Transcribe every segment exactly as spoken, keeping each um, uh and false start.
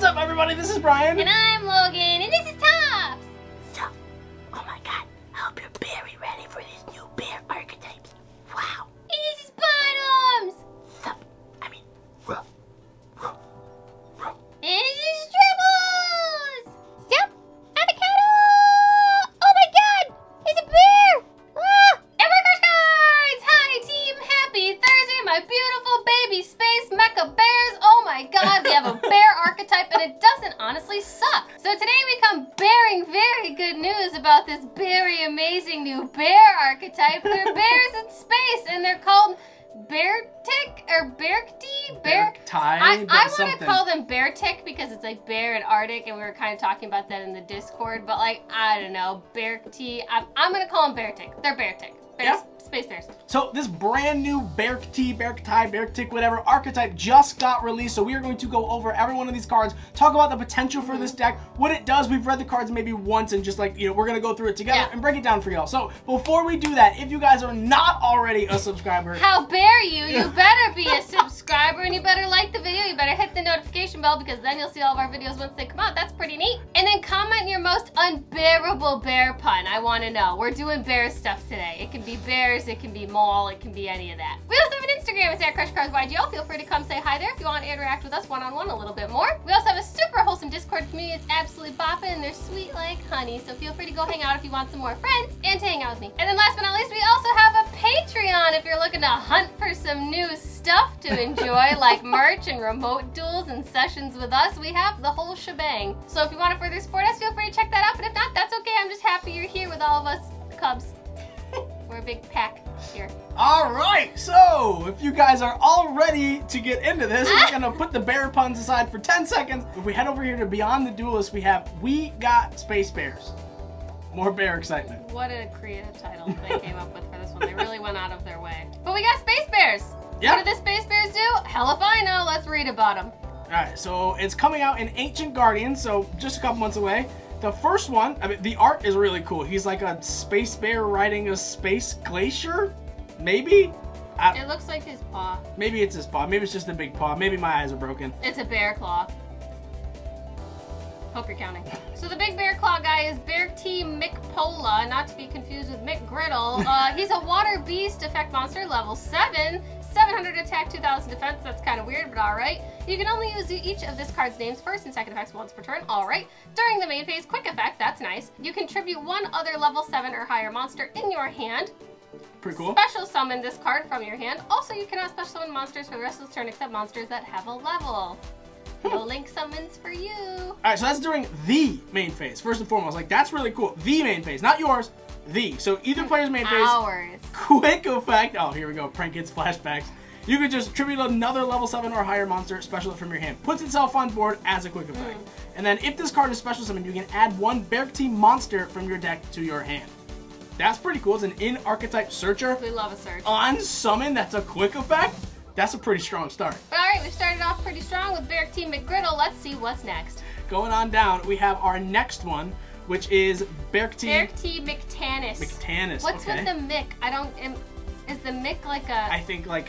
What's up, everybody? This is Brian. And I'm Logan. And this is Tops. So, oh my god, I hope you're very ready for these new bear archetypes. Wow. And this is Bottoms. So, I mean, rough, rough, rough. And this is Tribbles. So, Avocado. Oh my god, it's a bear. Ah. And Workers Cards. Hi, team. Happy Thursday, my beautiful baby space mecha bears. Oh my god, we have a bear. And it doesn't honestly suck. So today we come bearing very good news about this very amazing new bear archetype. They're bears in space and they're called Bearcti or Bearcti? Bear I, I want to call them Bearcti because it's like bear and Arctic, and we were kind of talking about that in the Discord, but like, I don't know, Bearcti. I'm, I'm going to call them Bearcti. They're Bearcti. Bears, yep. Space bears. So this brand new Bearcti, Bearcti, Bearcti, whatever archetype just got released. So we are going to go over every one of these cards, talk about the potential for mm-hmm. this deck, what it does. We've read the cards maybe once and just like, you know, we're going to go through it together yeah. and break it down for y'all. So before we do that, if you guys are not already a subscriber. How dare you? You better be a subscriber, and you better like the video. You better hit the notification bell because then you'll see all of our videos once they come out. That's pretty neat. And then comment your most unbearable bear pun. I want to know. We're doing bear stuff today. It can be bears, it can be mole, it can be any of that. We also have an Instagram, it's at CrushCarsYGL. Feel free to come say hi there if you want to interact with us one-on-one a little bit more. We also have a super wholesome Discord community. It's absolutely bopping and they're sweet like honey, so feel free to go hang out if you want some more friends and to hang out with me. And then last but not least, we also have a Patreon if you're looking to hunt for some new stuff to enjoy like merch and remote duels and sessions with us. We have the whole shebang. So if you want to further support us, feel free to check that out, but if not, that's okay. I'm just happy you're here with all of us Cubs. We're a big pack here. All right, so if you guys are all ready to get into this, we're gonna put the bear puns aside for ten seconds. If we head over here to Beyond the Duelist, we have We Got Space Bears. More bear excitement. What a creative title they came up with for this one. They really went out of their way. But we got space bears. Yep. What do the space bears do? Hell if I know. Let's read about them. All right, so it's coming out in Ancient Guardians, so just a couple months away. The first one, I mean, the art is really cool. He's like a space bear riding a space glacier, maybe? I, it looks like his paw. Maybe it's his paw. Maybe it's just a big paw. Maybe my eyes are broken. It's a bear claw. Hope you're counting. So the big bear claw guy is Bearcti Micpolar, not to be confused with McGriddle. Uh, he's a water beast effect monster, level seven. seven hundred attack, two thousand defense. That's kind of weird, but all right. You can only use each of this card's names first and second effects once per turn. All right. During the main phase, quick effect. That's nice. You can tribute one other level seven or higher monster in your hand. Pretty cool. Special summon this card from your hand. Also, you cannot special summon monsters for the rest of this turn except monsters that have a level. No link summons for you. All right, so that's during the main phase. First and foremost, like that's really cool. The main phase, not yours. The. So either player's main phase. Hours. Quick effect. Oh, here we go. Prankets flashbacks. You could just tribute another level seven or higher monster special from your hand. Puts itself on board as a quick effect. Mm. And then if this card is special summoned, you can add one Bearcti monster from your deck to your hand. That's pretty cool. It's an in archetype searcher. We love a search. On summon, that's a quick effect. That's a pretty strong start. But all right, we started off pretty strong with Bearcti McGriddle. Let's see what's next. Going on down, we have our next one, which is Bearcti... Bearcti Mictanus. Mictanus, What's okay. with the Mick? I don't... Am, is the Mick like a... I think like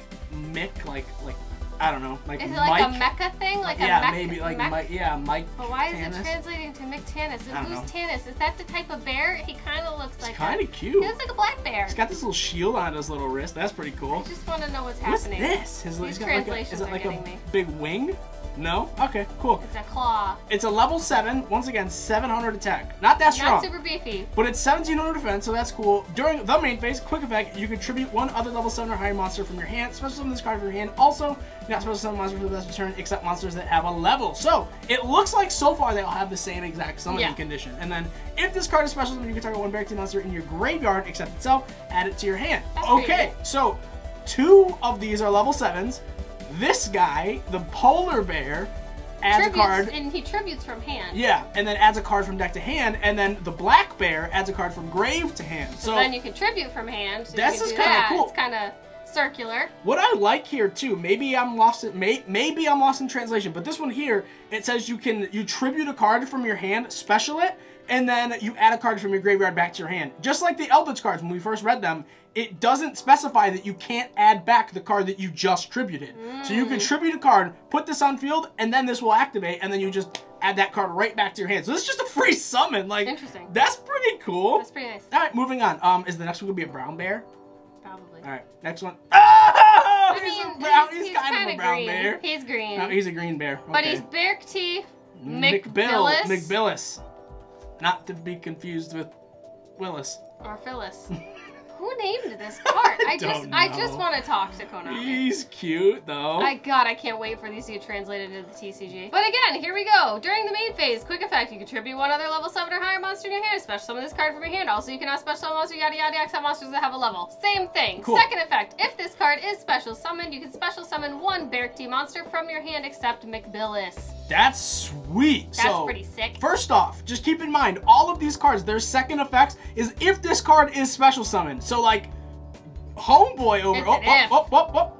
Mick, like, like I don't know. Like is it like Mike? a mecha thing? Like yeah, a mecha, maybe like Mike, Mike, yeah, Mike But why Tannis? is it translating to Mictanus? And who's know. Tannis? Is that the type of bear? He kind of looks like It's kind of cute. He looks like a black bear. He's got this little shield on his little wrist. That's pretty cool. I just want to know what's, what's happening. What's this? His, These translations like a, is it like a me. big wing? No? Okay, cool. It's a claw. It's a level seven. Once again, seven hundred attack. Not that strong. Not super beefy. But it's seventeen hundred defense, so that's cool. During the main phase, quick effect, you can tribute one other level seven or higher monster from your hand. Special summon this card from your hand. Also, you're not supposed to summon monsters for the best return, except monsters that have a level. So, it looks like so far they all have the same exact summoning yeah. condition. And then, if this card is special summon, you can target one Bearcti monster in your graveyard, except itself, add it to your hand. That's okay, so two of these are level sevens. This guy, the polar bear, adds tributes, a card. And he tributes from hand. Yeah, and then adds a card from deck to hand, and then the black bear adds a card from grave to hand. So, so then you can tribute from hand. So this is kind of cool. It's kind of circular. What I like here too, maybe I'm lost in may, maybe I'm lost in translation, but this one here, it says you can you tribute a card from your hand, special it, and then you add a card from your graveyard back to your hand. Just like the Eldritch cards when we first read them, it doesn't specify that you can't add back the card that you just tributed. Mm. So you can tribute a card, put this on field, and then this will activate, and then you just add that card right back to your hand. So this is just a free summon. Like, interesting. That's pretty cool. That's pretty nice. All right, moving on. Um, is the next one gonna be a brown bear? Probably. All right, next one. Oh! I he's mean, a brown, he's, he's, he's kind of a brown green. bear. He's green. No, he's a green bear. Okay. But he's Bearcti Micbilis. Micbilis. Not to be confused with Willis. Or Phyllis. Who named this card? I, I just know. I just want to talk to Konami. He's cute though. My god, I can't wait for these to get translated into the T C G. But again, here we go. During the main phase, quick effect, you can tribute one other level seven or higher monster in your hand, special summon this card from your hand. Also, you cannot special summon monster, yada yada yada, except monsters that have a level. Same thing. Cool. Second effect, if this card is special summoned, you can special summon one Bearcti monster from your hand except Micbilis. That's sweet. That's so, pretty sick. First off, just keep in mind, all of these cards, their second effects is if this card is special summoned. So like, homeboy over, oh, oh, oh, oh, oh,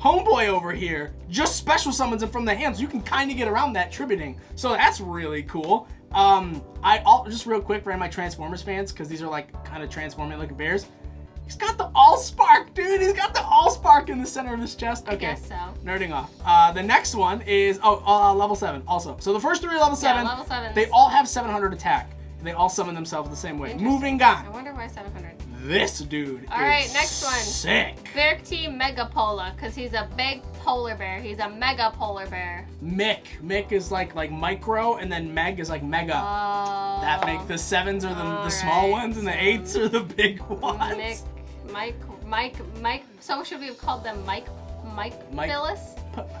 homeboy over here just special summons it from the hands. So you can kind of get around that tributing. So that's really cool. Um, I all just real quick for my Transformers fans, because these are like kind of transforming looking bears. He's got the Allspark, dude. He's got the Allspark in the center of his chest. Okay. I guess so. Nerding off. Uh, the next one is, oh, uh, level seven also. So the first three are level seven. Yeah, level seven. They all have seven hundred attack. They all summon themselves the same way. Moving on. I wonder why seven hundred. This dude all is right, next one. Sick. Bearcti Megapolar, because he's a big polar bear. He's a mega polar bear. Mick. Mick is like like micro, and then meg is like mega. Oh. That makes the sevens are the, the small right. ones, and the eights are the big ones. Mick. Mike, Mike, Mike. So should we have called them Mike, Mike, Mike Phyllis?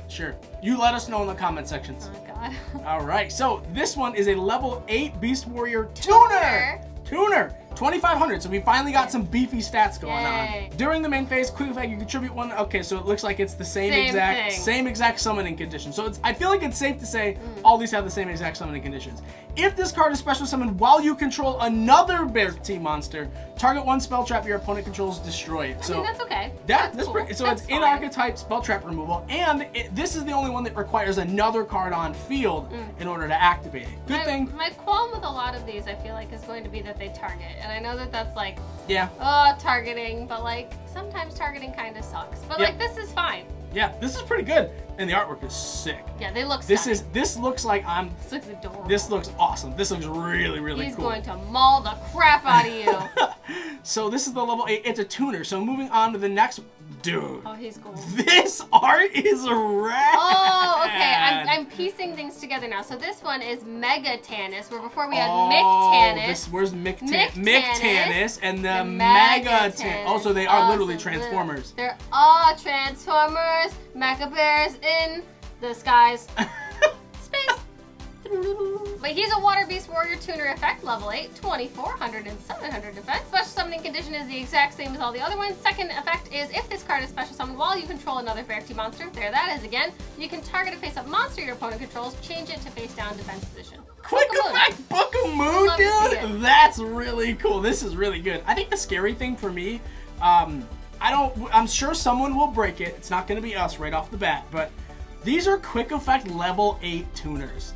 Sure. You let us know in the comment sections. Oh God. All right. So this one is a level eight Beast Warrior Tuner. Tuner. twenty-five hundred. So we finally got some beefy stats going Yay. on. During the main phase, quick effect, you contribute one. Okay, so it looks like it's the same, same exact, thing. same exact summoning condition. So it's, I feel like it's safe to say mm. all these have the same exact summoning conditions. If this card is special summoned while you control another Bearcti monster, target one spell trap your opponent controls, destroy it. So I mean, that's okay. That, that's this cool. pretty, so that's it's fine. in archetype spell trap removal, and it, this is the only one that requires another card on field mm. in order to activate it. Good my, thing. My qualm with a lot of these, I feel like, is going to be that they target. And I know that that's like, yeah, oh, targeting, but like sometimes targeting kind of sucks. But yep. like this is fine. Yeah, this is pretty good, and the artwork is sick. Yeah, they look. This stunning. is this looks like I'm. This looks adorable. This looks awesome. This looks really really He's cool. He's going to maul the crap out of you. So this is the level eight. It's a tuner. So moving on to the next. Dude. Oh, he's cool. This art is rad. Oh, okay. I'm, I'm piecing things together now. So this one is Megatanus, where before we had oh, Mictanus. This, where's Mictanus? Mictanus and the, the Megatanus. Oh, so they are oh, literally so Transformers. They're all Transformers, Megabears in the skies. Space. But he's a Water Beast Warrior Tuner effect, level eight, twenty-four hundred and seven hundred defense. Special summoning condition is the exact same as all the other ones. Second effect is if this card is special summoned while you control another Bearcti monster, there that is again, you can target a face-up monster your opponent controls, change it to face-down defense position. Quick effect, Book of Moon, dude! That's really cool. This is really good. I think the scary thing for me, um, I don't, I'm sure someone will break it. It's not going to be us right off the bat, but these are quick effect level eight tuners.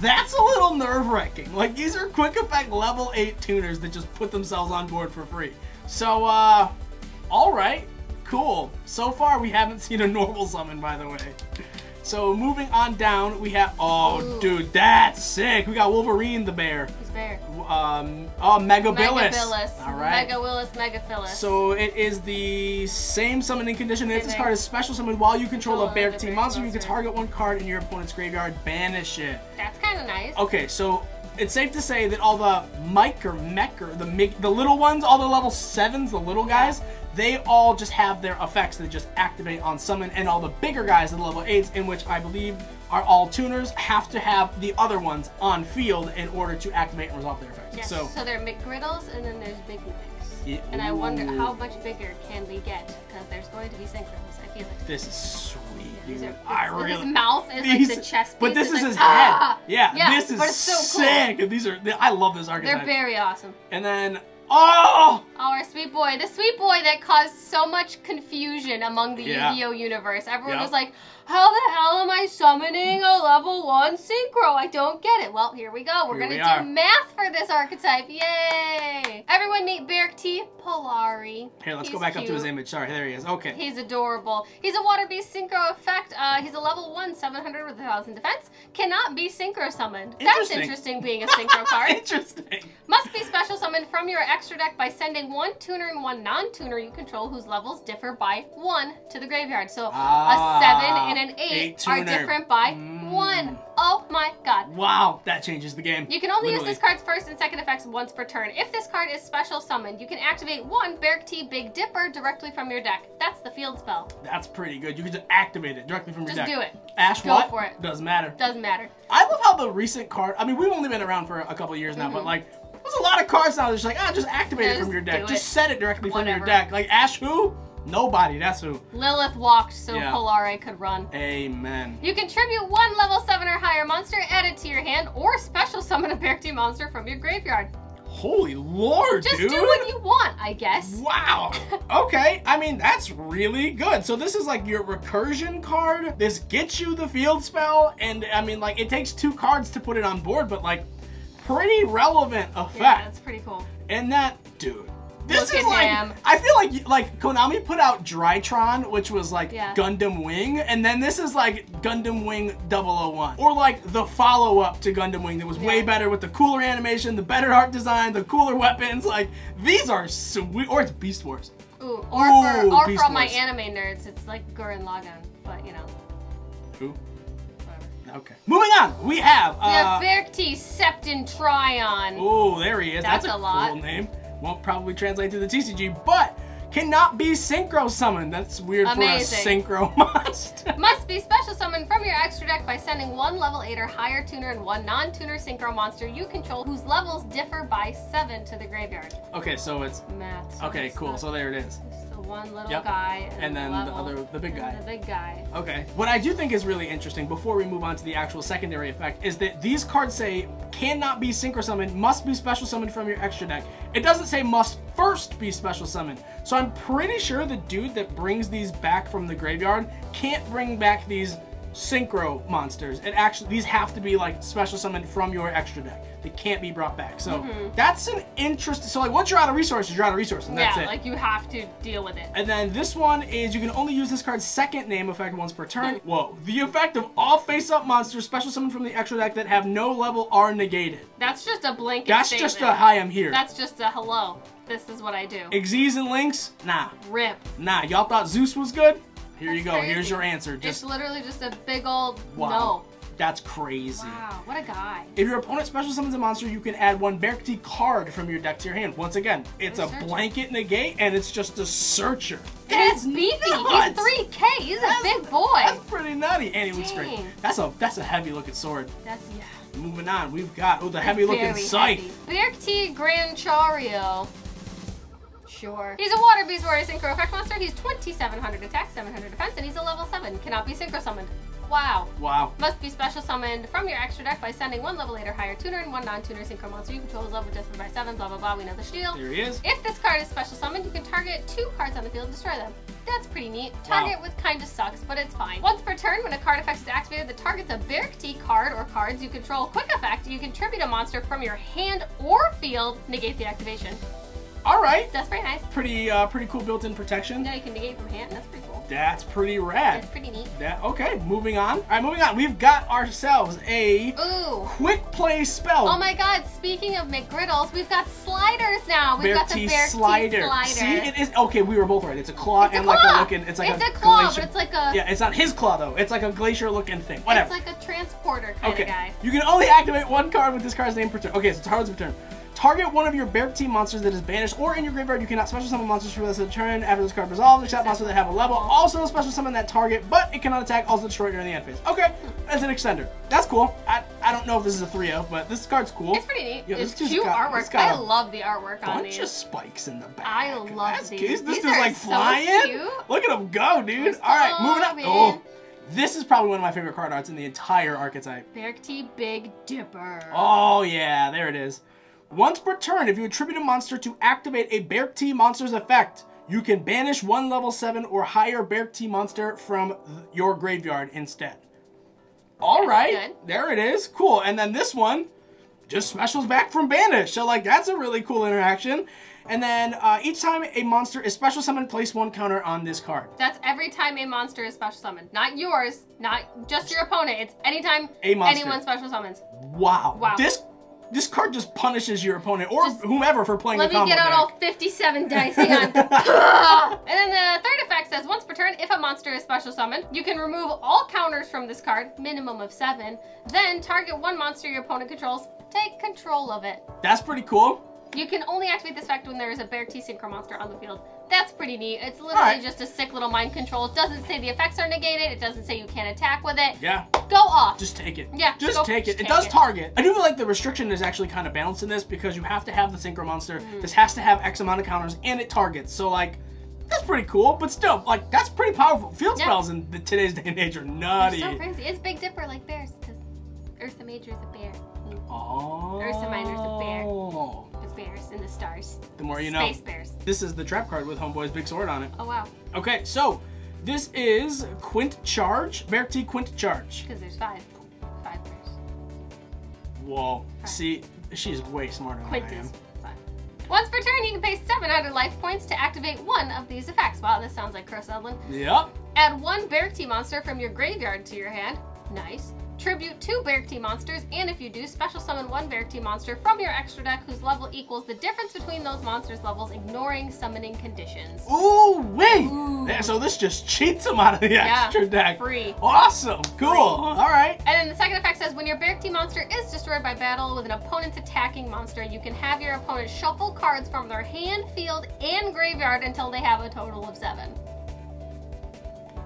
That's a little nerve-wracking. Like, these are quick effect level eight tuners that just put themselves on board for free. So, uh, all right, cool. So far, we haven't seen a normal summon, by the way. So, moving on down, we have, oh, Ooh. dude, that's sick. We got Wolverine the bear. He's bear. Um, oh, Megabilis. Megabilis. All right. Megawillis, Megaphilus. So, it is the same summoning condition. If this card is special summoned while you control oh, a bear team monster, monster, you can target one card in your opponent's graveyard, banish it. That's kind of nice. Okay, so it's safe to say that all the Mike or Mech or the Mig, the little ones, all the level sevens, the little guys, yeah. they all just have their effects that just activate on summon, and all the bigger guys, the level eights, in which I believe are all tuners, have to have the other ones on field in order to activate and resolve their effects. Yes. So, so there are McGriddles, and then there's Big Macs. Yeah. And I wonder how much bigger can we get, because there's going to be synchros. I feel like this is sweet. These are, I so really, his mouth is these, like the chest piece. But this is, is like, his ah! head. Yeah, yeah, this is so sick. Cool. These are, I love this archetype. They're very awesome. And then, oh, oh Our sweet boy. The sweet boy that caused so much confusion among the yeah. Yu-Gi-Oh! universe. Everyone yeah. was like, how the hell am I summoning a level one synchro? I don't get it. Well, here we go. We're here gonna we do are. math for this archetype. Yay! Everyone meet Bearcti Polari. Here, let's he's go back cute. up to his image. Sorry, there he is. Okay. He's adorable. He's a water beast synchro effect. Uh, he's a level one, seven hundred with one thousand defense. Cannot be synchro summoned. Interesting. That's interesting being a synchro card. Interesting. Must be special summoned from your extra deck by sending one tuner and one non-tuner you control whose levels differ by one to the graveyard. So ah. a seven and an eight, eight are different by mm. one. Oh my god. Wow, that changes the game. You can only Literally. use this card's first and second effects once per turn. If this card is special summoned, you can activate one Bearcti Big Dipper directly from your deck. That's the field spell. That's pretty good. You can just activate it directly from your just deck. Just do it. Ash, Go what? for it. Doesn't matter. Doesn't matter. I love how the recent card, I mean, we've only been around for a couple years now, mm-hmm. but like, there's a lot of cards now that's just like, ah, just activate just it from your deck. Just set it directly Whatever. from your deck. Like, Ash who? Nobody, that's who. Lilith walked so yeah. Polari could run. Amen. You can tribute one level seven or higher monster, add it to your hand, or special summon a Bearcti monster from your graveyard. Holy lord, Just dude. do what you want, I guess. Wow. Okay, I mean, that's really good. So this is like your recursion card. This gets you the field spell, and I mean, like, it takes two cards to put it on board, but like, pretty relevant effect. Yeah, that's pretty cool. And that, dude. This Look is like, him. I feel like like Konami put out Drytron, which was like yeah. Gundam Wing, and then this is like Gundam Wing double oh one. Or like the follow-up to Gundam Wing that was yeah. way better with the cooler animation, the better art design, the cooler weapons. Like, these are sweet. Or it's Beast Wars. Ooh, or Ooh, for, or Beast for all Wars. my anime nerds, it's like Gurren Lagann, but you know. Who? Okay. Moving on, we have... Uh, the Verktis Septentrion. Oh, there he is. That's, That's a, a lot. cool name. Won't probably translate to the T C G, but cannot be synchro summoned. That's weird Amazing. for a synchro monster. Must be special summoned from your extra deck by sending one level eight or higher tuner and one non-tuner synchro monster you control whose levels differ by seven to the graveyard. Okay, so it's... Math. So okay, it's cool. Not, so there it is. So one little yep. guy and, and then the other, the big guy. The big guy. Okay. What I do think is really interesting, before we move on to the actual secondary effect, is that these cards say cannot be synchro summoned, must be special summoned from your extra deck. It doesn't say must first be special summoned. So I'm pretty sure the dude that brings these back from the graveyard can't bring back these synchro monsters. It actually, these have to be like special summoned from your extra deck. They can't be brought back. So mm-hmm. that's an interesting, so like once you're out of resources, you're out of resources and that's yeah, it. Yeah, like you have to deal with it. And then this one is you can only use this card's second name effect once per turn. Whoa. The effect of all face-up monsters special summoned from the extra deck that have no level are negated. That's just a blanket That's statement. just a hi, I'm here. That's just a hello. This is what I do. Xyz and Lynx? Nah. Rip. Nah, y'all thought Zeus was good? Here That's you go. Crazy. Here's your answer. Just, it's literally just a big old wow. no. That's crazy. Wow, what a guy. If your opponent special summons a monster, you can add one Bearcti card from your deck to your hand. Once again, it's a, a blanket negate and it's just a searcher. That's beefy. Nuts. He's three K. He's that's, a big boy. That's pretty nutty. And he looks great. That's a, that's a heavy looking sword. That's, yeah. Moving on, we've got, oh, the heavy looking scythe. Bearcti Grand Chariot. Sure. He's a water beast warrior synchro effect monster. He's twenty-seven hundred attack, seven hundred defense, and he's a level seven. Cannot be synchro summoned. Wow. Wow. Must be special summoned from your extra deck by sending one level eight or higher tuner and one non-tuner synchro monster you control is level different by seven, blah, blah, blah. We know the shield. There he is. If this card is special summoned, you can target two cards on the field and destroy them. That's pretty neat. Target wow. with kinda sucks, but it's fine. Once per turn, when a card effect is activated that targets a Bearcti card or cards you control quick effect, you can tribute a monster from your hand or field, negate the activation. All right. That's pretty nice. Pretty uh, pretty cool built-in protection. Yeah, you can negate from hand, that's pretty cool. That's pretty rad. That's pretty neat. That, okay, moving on. All right, moving on. We've got ourselves a Ooh. quick play spell. Oh my god, speaking of McGriddles, we've got sliders now. We've Bearcti got the Bearcti slider. slider. See, it is, okay, we were both right. It's a claw it's and a claw. like a looking, it's like it's a, a claw, glacier. but it's like a... Yeah, it's not his claw though. It's like a glacier looking thing, whatever. It's like a transporter kind okay. of guy. You can only activate one card with this card's name per turn. Okay, so it's Tarlet's per turn. Target one of your Bearcti monsters that is banished or in your graveyard. You cannot special summon monsters for this turn after this card resolves, except monsters that have a level. Also special summon that target, but it cannot attack, also destroy during the end phase. Okay, that's an extender. That's cool. I, I don't know if this is a three oh, but this card's cool. It's pretty neat. Yo, it's cute got, artwork. Got I love the artwork on these. Bunch of spikes in the back. I love that's these. Cute. This is like so flying. Cute. Look at him go, dude. All right, moving up. Oh. This is probably one of my favorite card arts in the entire archetype. Bearcti Big Dipper. Oh yeah, there it is. Once per turn, if you attribute a monster to activate a Bearcti monster's effect, you can banish one level seven or higher Bearcti monster from your graveyard instead. All right, there it is. Cool. And then this one just specials back from banish. So, like, that's a really cool interaction. And then uh, each time a monster is special summoned, place one counter on this card. That's every time a monster is special summoned. Not yours, not just your opponent. It's anytime a monster. anyone special summons. Wow. Wow. This this card just punishes your opponent or just whomever for playing the combo. Let me get out all fifty-seven dice. Hang on. And then the third effect says, once per turn, if a monster is special summoned, you can remove all counters from this card, minimum of seven. Then target one monster your opponent controls. Take control of it. That's pretty cool. You can only activate this effect when there is a Bearcti Synchro monster on the field. That's pretty neat. It's literally right. just a sick little mind control. It doesn't say the effects are negated. It doesn't say you can't attack with it. Yeah. Go off. Just take it. Yeah. Just go, take it. Just it take does it. target. I do feel like the restriction is actually kind of balanced in this because you have to have the Synchro monster. Mm. This has to have X amount of counters and it targets. So, like, that's pretty cool, but still, like, that's pretty powerful. Field yeah. spells in the, today's day and age are nutty. They're so crazy. It's Big Dipper like bears because Ursa Major is a bear. Oh. Ursa Minor's a bear. Bears in the stars. The more you know. Space bears. This is the trap card with Homeboy's big sword on it. Oh, wow. Okay, so this is Quintcharge, Bearcti Quintcharge. Because there's five. Five bears. Whoa. Five. See, she's way smarter Quint than I am. Is five. Once per turn, you can pay seven hundred life points to activate one of these effects. Wow, this sounds like Chris Edlund. Yep. Add one Bearcti monster from your graveyard to your hand. Nice. Tribute two Bearcti monsters, and if you do, special summon one Bearcti monster from your extra deck whose level equals the difference between those monsters' levels, ignoring summoning conditions. Ooh, wait! Ooh. Yeah, so this just cheats them out of the yeah, extra deck. Free. Awesome. Cool. Free. All right. And then the second effect says when your Bearcti monster is destroyed by battle with an opponent's attacking monster, you can have your opponent shuffle cards from their hand, field, and graveyard until they have a total of seven.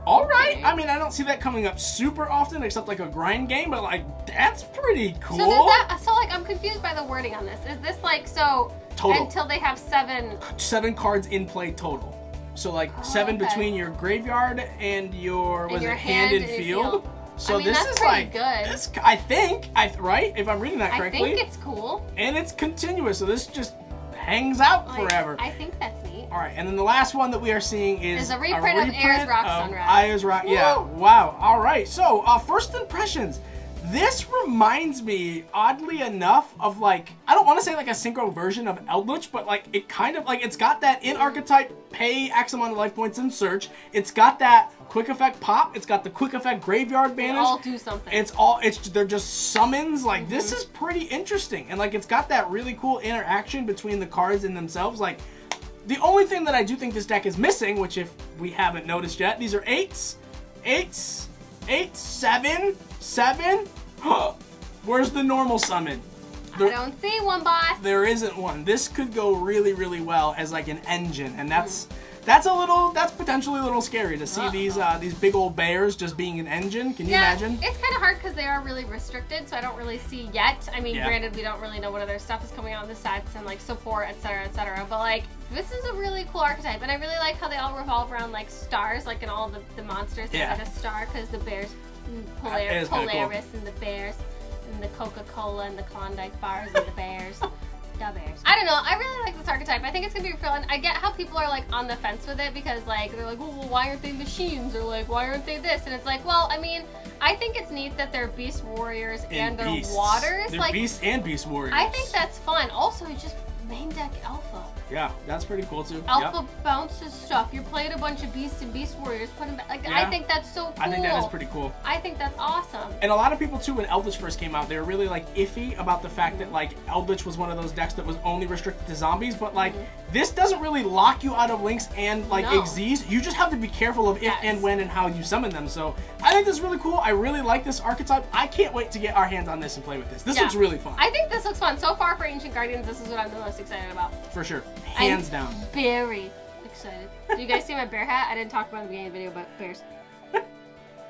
All right. I mean, I don't see that coming up super often, except like a grind game, but like, that's pretty cool. So, that, so like, I'm confused by the wording on this. Is this like, so total. Until they have seven? Seven cards in play total. So like oh, seven okay. between your graveyard and your, and was your it hand, hand and field? field. So I mean, this that's is like, good. This, I think, I, right? If I'm reading that correctly. I think it's cool. And it's continuous, so this just hangs out like, forever. I think that's neat. All right, and then the last one that we are seeing is, is a, reprint a reprint of Ayers Rock Sunrise. Ayers Rock, yeah, wow. All right, so uh, first impressions. This reminds me, oddly enough, of like, I don't want to say like a synchro version of Eldritch, but like it kind of like, it's got that in archetype, pay X amount of life points and search. It's got that quick effect pop. It's got the quick effect graveyard banish. They all do something. It's all, it's, they're just summons. Like mm-hmm. this is pretty interesting. And like, it's got that really cool interaction between the cards and themselves. Like, the only thing that I do think this deck is missing, which if we haven't noticed yet, these are eights, eights, eight, seven, seven. Where's the normal summon? There, I don't see one, boss. There isn't one. This could go really, really well as like an engine, and that's mm. that's a little, that's potentially a little scary to see uh-oh. these uh, these big old bears just being an engine. Can you yeah, imagine? It's kind of hard because they are really restricted, so I don't really see yet. I mean, yeah. granted, we don't really know what other stuff is coming out in the sets and like support, et cetera, et cetera. But like, this is a really cool archetype, and I really like how they all revolve around like stars, like in all the, the monsters. They yeah. had a star because the bears, Polar, Polaris, cool. and the bears, and the Coca-Cola, and the Klondike bars, and the bears. Bears. I don't know. I really like this archetype. I think it's gonna be fun. I get how people are like on the fence with it because like they're like, oh, well, why aren't they machines? Or like, why aren't they this? And it's like, well, I mean, I think it's neat that they're beast warriors and, and they're beasts. waters. They're like beasts and beast warriors. I think that's fun. Also, just main deck alpha. Yeah, that's pretty cool too. Alpha yep. bounces stuff. You're playing a bunch of beasts and beast warriors. Put them back. Like, yeah. I think that's so cool. I think that is pretty cool. I think that's awesome. And a lot of people too, when Eldritch first came out, they were really like iffy about the fact that like Eldritch was one of those decks that was only restricted to zombies. But like mm-hmm. this doesn't really lock you out of links and like no. Xyz. You just have to be careful of if yes. and when and how you summon them. So I think this is really cool. I really like this archetype. I can't wait to get our hands on this and play with this. This yeah. looks really fun. I think this looks fun. So far for Ancient Guardians, this is what I'm the most excited about. For sure. Hands I'm down. Very excited. Do you guys see my bear hat? I didn't talk about it in the beginning of the video, but bears.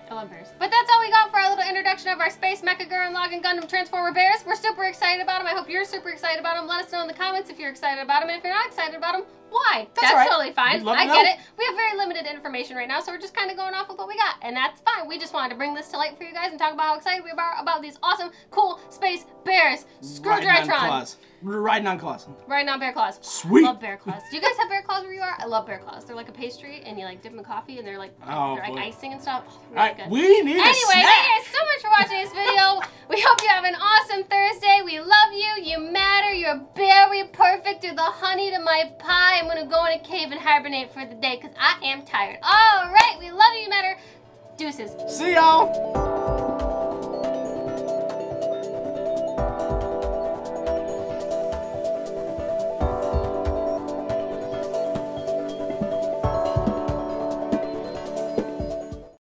I love bears. But that's all we got for our little introduction of our Space Mecha Gurren Lagann Gundam Transformer bears. We're super excited about them. I hope you're super excited about them. Let us know in the comments if you're excited about them. And if you're not excited about them, why? That's, that's right. totally fine. I get it. We have very limited information right now, so we're just kind of going off with what we got. And that's fine. We just wanted to bring this to light for you guys and talk about how excited we are about these awesome, cool space bears. Screw Drytron. Riding on claws. Riding on bear claws. Sweet. I love bear claws. Do you guys have bear claws where you are? I love bear claws. They're like a pastry, and you like dip them in coffee, and they're like oh, they're like icing and stuff. Oh, really right, good. We need anyway, a snack. Anyway, thank you guys so much for watching this video. We hope you have an awesome Thursday. We love you. You matter. You're very perfect. You're the honey to my pie. I'm gonna go in a cave and hibernate for the day because I am tired. All right, we love you. You matter. Deuces. See y'all.